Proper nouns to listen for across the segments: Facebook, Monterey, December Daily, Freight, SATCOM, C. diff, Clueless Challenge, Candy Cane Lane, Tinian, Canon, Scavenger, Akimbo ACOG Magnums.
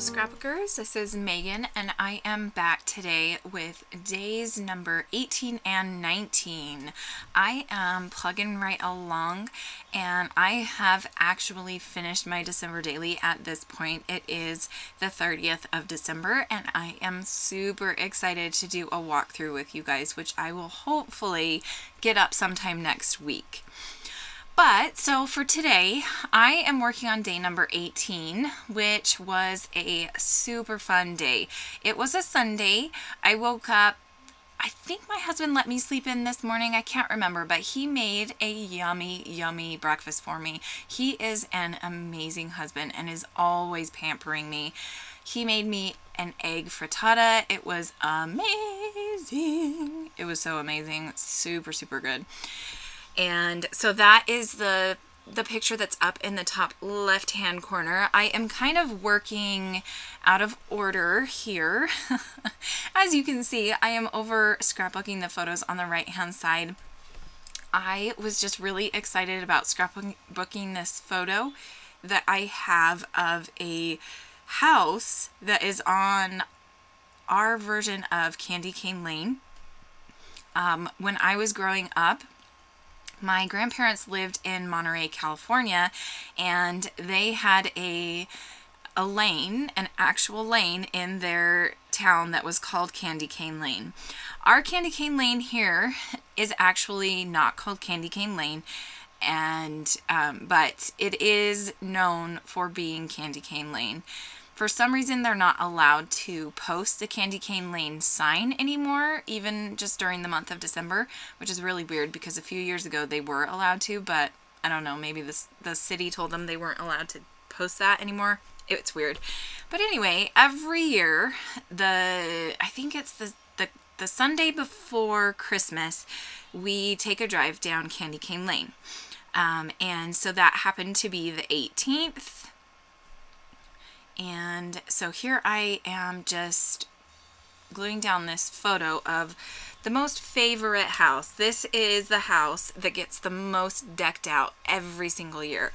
Hello scrapbookers, this is Megan and I am back today with days number 18 and 19. I am plugging right along and I have actually finished my December Daily at this point. It is the 30th of December and I am super excited to do a walkthrough with you guys, which I will hopefully get up sometime next week. But, so for today, I am working on day number 18, which was a super fun day. It was a Sunday. I woke up, I think my husband let me sleep in this morning. I can't remember, but he made a yummy, yummy breakfast for me. He is an amazing husband and is always pampering me. He made me an egg frittata. It was amazing. It was so amazing. Super, super good. And so that is the picture that's up in the top left-hand corner. I am kind of working out of order here. As you can see, I am over scrapbooking the photos on the right-hand side. I was just really excited about scrapbooking this photo that I have of a house that is on our version of Candy Cane Lane. When I was growing up, my grandparents lived in Monterey, California, and they had a lane, an actual lane in their town that was called Candy Cane Lane. Our Candy Cane Lane here is actually not called Candy Cane Lane, and but it is known for being Candy Cane Lane. For some reason, they're not allowed to post the Candy Cane Lane sign anymore, even just during the month of December, which is really weird because a few years ago they were allowed to, but I don't know, maybe the city told them they weren't allowed to post that anymore. It's weird. But anyway, every year, I think it's the Sunday before Christmas, we take a drive down Candy Cane Lane. And so that happened to be the 18th. And so here I am just gluing down this photo of the most favorite house. This is the house that gets the most decked out every single year.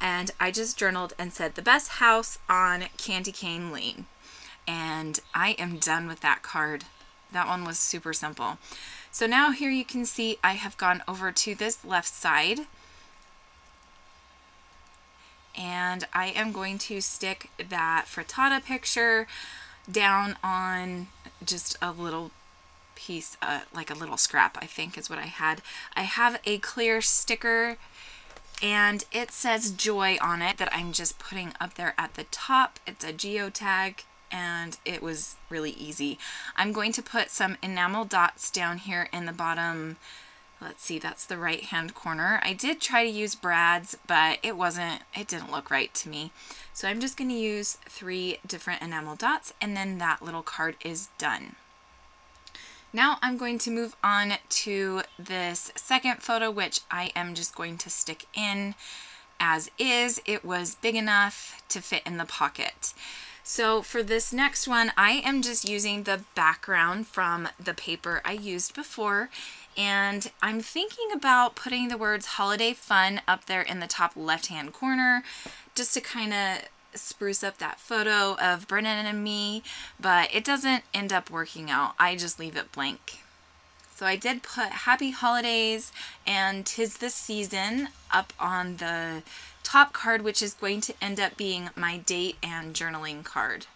And I just journaled and said, the best house on Candy Cane Lane. And I am done with that card. That one was super simple. So now here you can see I have gone over to this left side. And I am going to stick that frittata picture down on just a little piece, like a little scrap, I think is what I had. I have a clear sticker and it says joy on it that I'm just putting up there at the top. It's a geotag and it was really easy. I'm going to put some enamel dots down here in the bottom. Let's see, that's the right-hand corner. I did try to use brads, but it didn't look right to me. So I'm just going to use 3 different enamel dots, and then that little card is done. Now I'm going to move on to this second photo, which I am just going to stick in as is. It was big enough to fit in the pocket. So for this next one, I am just using the background from the paper I used before. And I'm thinking about putting the words holiday fun up there in the top left-hand corner just to kind of spruce up that photo of Brennan and me, but it doesn't end up working out. I just leave it blank. So I did put happy holidays and 'tis the season up on the top card, which is going to end up being my date and journaling card.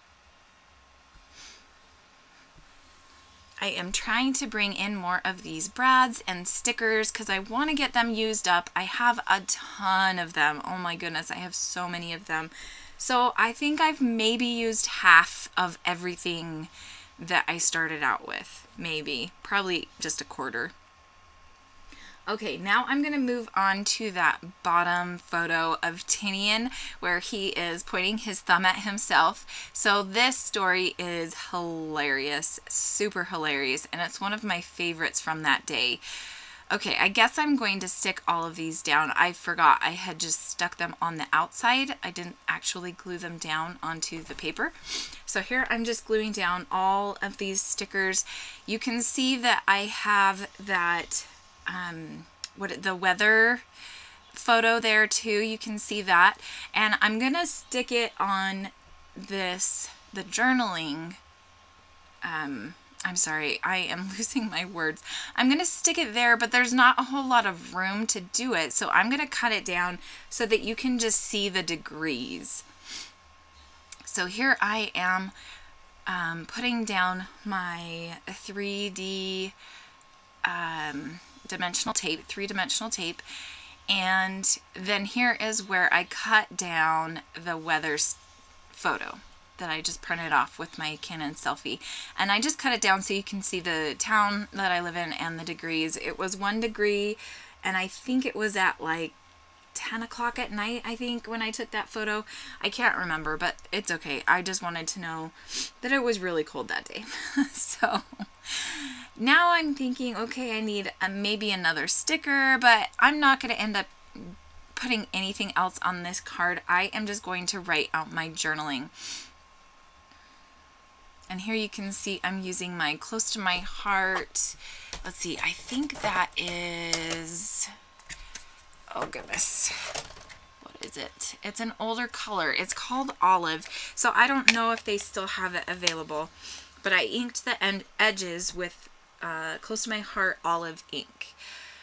I am trying to bring in more of these brads and stickers because I want to get them used up. I have a ton of them. Oh my goodness, I have so many of them. So I think I've maybe used half of everything that I started out with. Maybe, probably just a quarter. Okay, now I'm going to move on to that bottom photo of Tinian where he is pointing his thumb at himself. So this story is hilarious, super hilarious, and it's one of my favorites from that day. Okay, I guess I'm going to stick all of these down. I forgot I had just stuck them on the outside. I didn't actually glue them down onto the paper. So here I'm just gluing down all of these stickers. You can see that I have that the weather photo there too. You can see that, and I'm gonna stick it on the journaling, I'm sorry, I am losing my words. I'm going to stick it there, but there's not a whole lot of room to do it. So I'm going to cut it down so that you can just see the degrees. So here I am putting down my 3D dimensional tape, three-dimensional tape. And then here is where I cut down the weather photo that I just printed off with my Canon selfie. And I just cut it down so you can see the town that I live in and the degrees. It was 1 degree, and I think it was at like 10 o'clock at night, I think, when I took that photo. I can't remember, but it's okay. I just wanted to know that it was really cold that day. So now I'm thinking, okay, I need maybe another sticker, but I'm not going to end up putting anything else on this card. I am just going to write out my journaling. And here you can see I'm using my Close to My Heart. Let's see, I think that is, oh goodness, what is it? It's an older color. It's called Olive. So I don't know if they still have it available, but I inked the edges with Close to My Heart Olive ink.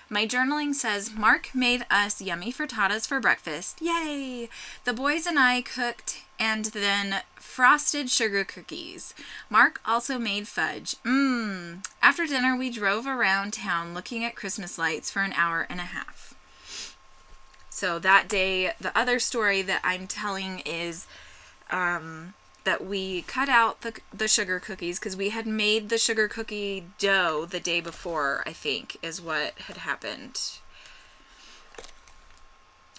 My journaling says, Mark made us yummy frittatas for breakfast. Yay! The boys and I cooked and then frosted sugar cookies. Mark also made fudge. Mmm. After dinner, we drove around town looking at Christmas lights for an hour and a half. So that day, the other story that I'm telling is that we cut out the sugar cookies because we had made the sugar cookie dough the day before, I think, is what had happened.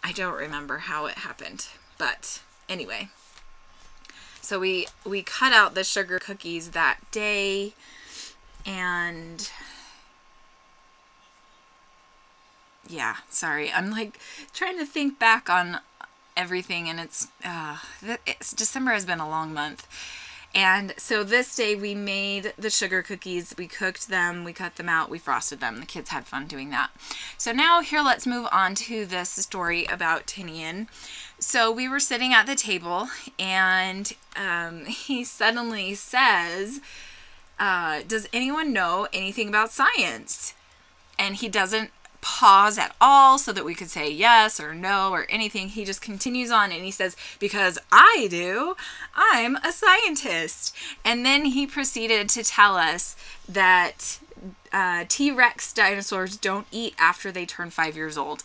I don't remember how it happened, but anyway. So we cut out the sugar cookies that day, and yeah, sorry, I'm like trying to think back on everything, and it's December has been a long month. And so this day we made the sugar cookies, we cooked them, we cut them out, we frosted them. The kids had fun doing that. So now here, let's move on to this story about Tinian. So we were sitting at the table, and he suddenly says, does anyone know anything about science? And he doesn't pause at all so that we could say yes or no or anything. He just continues on, and he says, because I do, I'm a scientist. And then he proceeded to tell us that T-Rex dinosaurs don't eat after they turn 5 years old.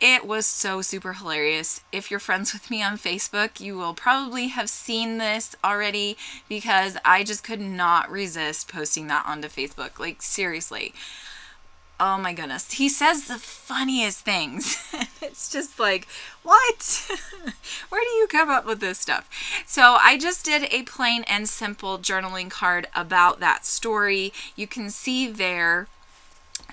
It was so super hilarious. If you're friends with me on Facebook, you will probably have seen this already, because I just could not resist posting that onto Facebook. Like, seriously. Oh my goodness. He says the funniest things. It's just like, what? Where do you come up with this stuff? So I just did a plain and simple journaling card about that story. You can see there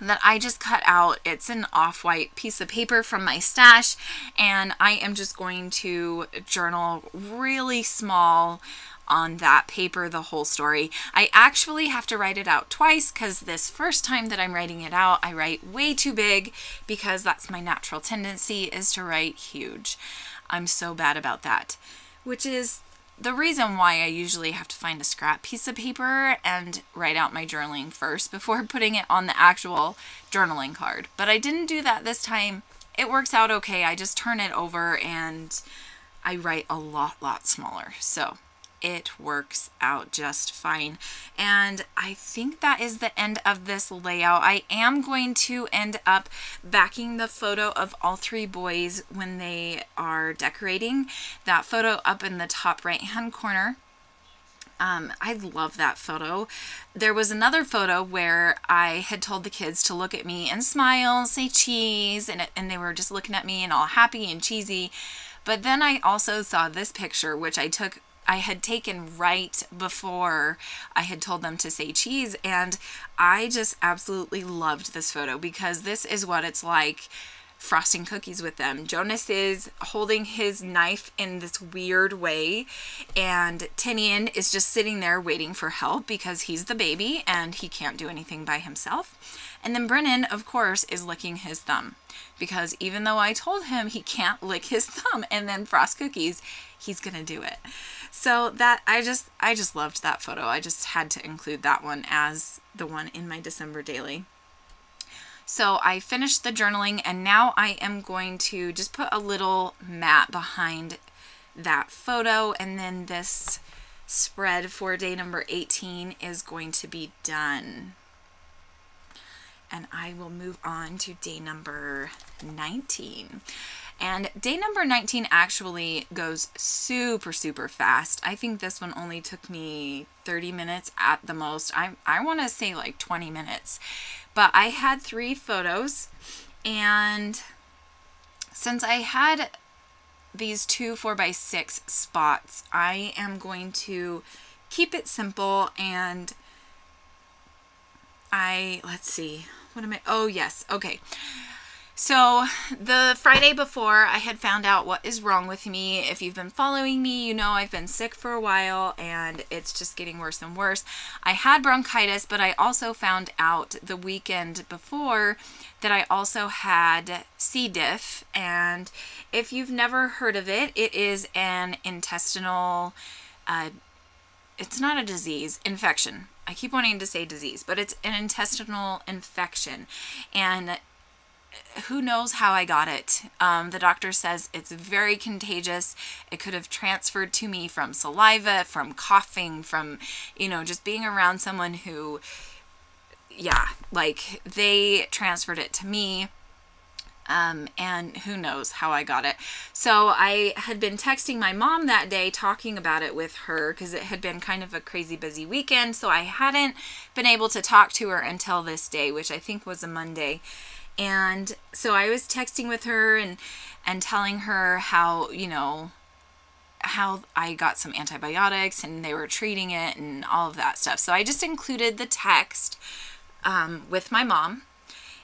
that I just cut out. It's an off-white piece of paper from my stash, and I am just going to journal really small on that paper the whole story. I actually have to write it out twice, because this first time that I'm writing it out, I write way too big, because that's my natural tendency, is to write huge. I'm so bad about that, which is the reason why I usually have to find a scrap piece of paper and write out my journaling first before putting it on the actual journaling card. But I didn't do that this time. It works out okay. I just turn it over and I write a lot smaller. So it works out just fine. And I think that is the end of this layout. I am going to end up backing the photo of all three boys when they are decorating. That photo up in the top right-hand corner. I love that photo. There was another photo where I had told the kids to look at me and smile, say cheese, and they were just looking at me and all happy and cheesy. But then I also saw this picture, which I had taken right before I had told them to say cheese, and I just absolutely loved this photo, because this is what it's like frosting cookies with them. Jonas is holding his knife in this weird way, and Tinian is just sitting there waiting for help because he's the baby and he can't do anything by himself. And then Brennan, of course, is licking his thumb, because even though I told him he can't lick his thumb and then frost cookies, he's gonna do it. So that I just loved that photo. I just had to include that one as the one in my December daily. So I finished the journaling, and now I am going to just put a little mat behind that photo, and then this spread for day number 18 is going to be done. And I will move on to day number 19. And day number 19 actually goes super, super fast. I think this one only took me 30 minutes at the most. I want to say like 20 minutes. But I had 3 photos, and since I had these 2 4x6 spots, I am going to keep it simple. And let's see, what am I, oh yes, okay. So the Friday before, I had found out what is wrong with me. If you've been following me, you know I've been sick for a while, and it's just getting worse and worse. I had bronchitis, but I also found out the weekend before that I also had C. diff. And if you've never heard of it, it is an intestinal, it's not a disease, infection. I keep wanting to say disease, but it's an intestinal infection. And who knows how I got it. The doctor says it's very contagious. It could have transferred to me from saliva, from coughing, from, you know, just being around someone who, yeah, like they transferred it to me. And who knows how I got it. So I had been texting my mom that day, talking about it with her, because it had been kind of a crazy busy weekend. So I hadn't been able to talk to her until this day, which I think was a Monday. And so I was texting with her and telling her how, you know, how I got some antibiotics and they were treating it and all of that stuff. So I just included the text with my mom.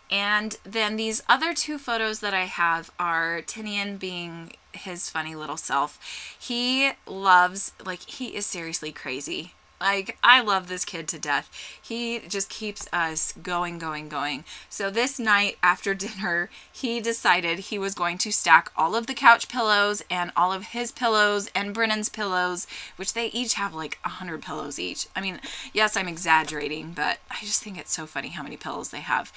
And then these other 2 photos that I have are Tinian being his funny little self. He loves, like, he is seriously crazy. Like, I love this kid to death. He just keeps us going, going, going. So this night after dinner, he decided he was going to stack all of the couch pillows and all of his pillows and Brennan's pillows, which they each have like 100 pillows each. I mean, yes, I'm exaggerating, but I just think it's so funny how many pillows they have.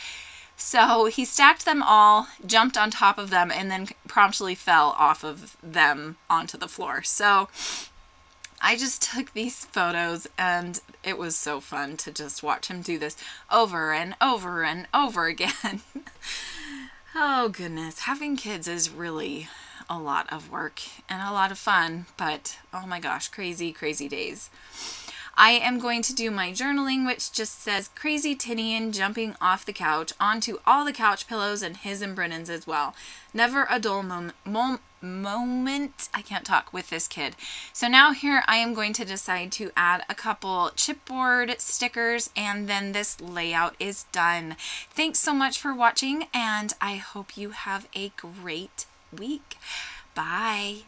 So he stacked them all, jumped on top of them, and then promptly fell off of them onto the floor. So I just took these photos, and it was so fun to just watch him do this over and over and over again. Oh goodness, having kids is really a lot of work and a lot of fun, but oh my gosh, crazy, crazy days. I am going to do my journaling, which just says crazy Tinian jumping off the couch onto all the couch pillows and his and Brennan's as well. Never a dull moment, I can't talk, with this kid. So now here I am going to decide to add a couple chipboard stickers, and then this layout is done. Thanks so much for watching, and I hope you have a great week. Bye.